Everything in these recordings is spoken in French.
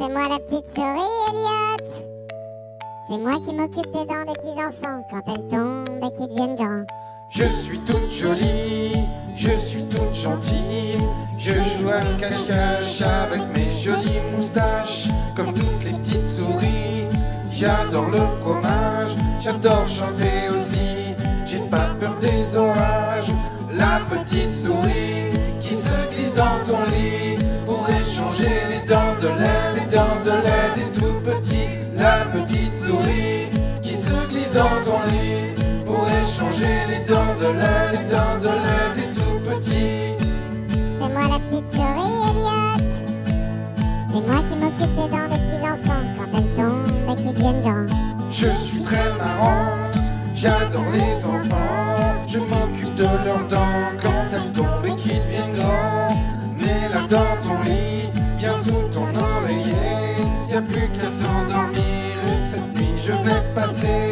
C'est moi la petite souris, Eliote. C'est moi qui m'occupe des dents des petits-enfants quand elles tombent et qu'ils deviennent grands. Je suis toute jolie, je suis toute gentille. Je joue à cache-cache avec mes jolies moustaches. Comme toutes les petites souris, j'adore le fromage. J'adore chanter aussi, j'ai pas peur des orages. La petite souris qui se glisse dans ton lit pour échanger les dents de lait, les dents de lait des tout petits. La petite souris qui se glisse dans ton lit pour échanger les dents de lait, les dents de lait des tout petits. C'est moi la petite souris, Eliote. C'est moi qui m'occupe des dents des petits enfants quand elles tombent et qu'ils deviennent grands. Je suis très marrante, j'adore les enfants. Je m'occupe de leurs dents quand elles tombent et qu'ils deviennent grands. Mets-la dans ton lit, bien sous ton oreiller. Y a plus qu'à t'endormir et cette nuit je vais passer.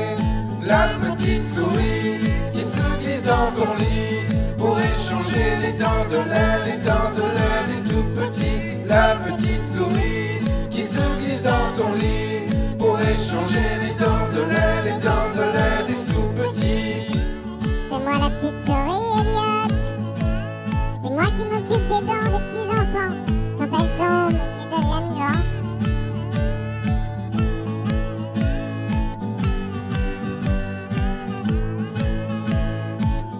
La petite souris qui se glisse dans ton lit pour échanger les dents de lait, les dents de lait des tout petits. La petite souris qui se glisse dans ton lit pour échanger les dents de lait, les dents de lait des tout petits. C'est moi la petite souris, Eliote. C'est moi qui m'occupe des dents des petits enfants quand elles tombent et qu'ils deviennent grands.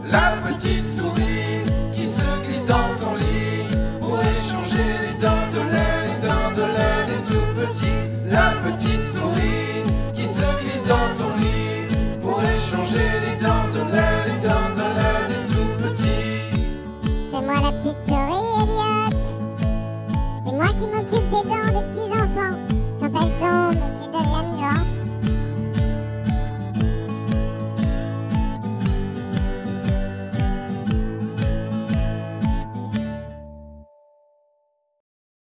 La petite souris qui se glisse dans ton lit pour échanger les dents de lait des tout petits. La petite souris qui se glisse dans ton lit pour échanger les dents de lait des tout petits. C'est moi la petite souris, Eliote. C'est moi qui m'occupe des dents des petits enfants quand elles tombent.